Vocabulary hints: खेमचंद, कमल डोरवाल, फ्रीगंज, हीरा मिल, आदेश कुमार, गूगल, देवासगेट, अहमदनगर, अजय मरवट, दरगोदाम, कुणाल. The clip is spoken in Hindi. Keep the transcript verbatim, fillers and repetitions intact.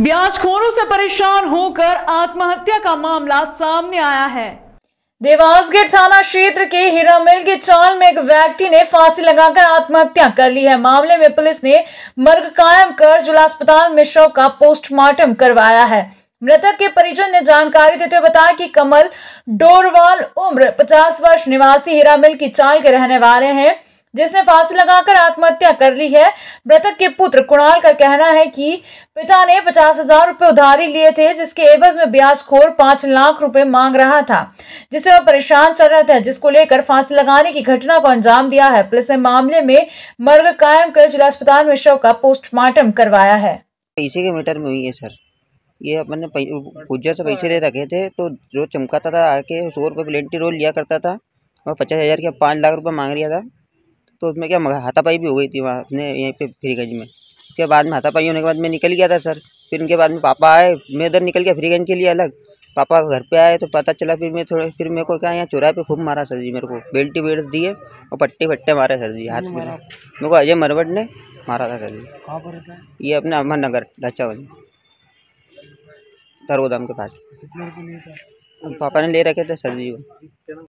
ब्याजखोरों से परेशान होकर आत्महत्या का मामला सामने आया है। देवासगेट थाना क्षेत्र के हीरा मिल की चाल में एक व्यक्ति ने फांसी लगाकर आत्महत्या कर ली है। मामले में पुलिस ने मर्ग कायम कर जिला अस्पताल में शव का पोस्टमार्टम करवाया है। मृतक के परिजन ने जानकारी देते हुए बताया कि कमल डोरवाल उम्र पचास वर्ष निवासी हीरा मिल की चाल के रहने वाले हैं, जिसने फांसी लगाकर आत्महत्या कर ली है। मृतक के पुत्र कुणाल का कहना है कि पिता ने पचास हजार रुपये उधारी लिए थे, जिसके एवज में ब्याजखोर पांच लाख रुपए मांग रहा था, जिससे वह परेशान चल रहा था, जिसको लेकर फांसी लगाने की घटना को अंजाम दिया है। पुलिस ने मामले में मर्ग कायम कर जिला अस्पताल में शव का पोस्टमार्टम करवाया है। पैसे के मीटर में हुई है सर, ये अपन ने गुज्जर से पैसे ले रखे थे, तो जो चमकाता था आके सौ रुपये प्लेंटी रोल लिया करता था और पचास हजार के पाँच लाख रुपये मांग लिया था। तो उसमें क्या हाथापाई भी हो गई थी वहाँ अपने यहीं पे फ्रीगंज में। उसके बाद में हाथापाई होने के बाद मैं निकल गया था सर। फिर उनके बाद में पापा आए, मैं इधर निकल गया फ्रीगंज के लिए अलग। पापा घर पे आए तो पता चला, फिर मैं थोड़ा फिर मेरे को क्या यहाँ चौराहे पे खूब मारा सर जी। मेरे को बेल्टी बेल्ट दिए और पट्टे फट्टे मारे सर जी। हाथ में मेरे को अजय मरवट ने मारा था सर जी। कहाँ पर होता है ये? अपने अहमदनगर ढाचावन दरगोदाम के पास। पापा ने ले रखे थे सर जी।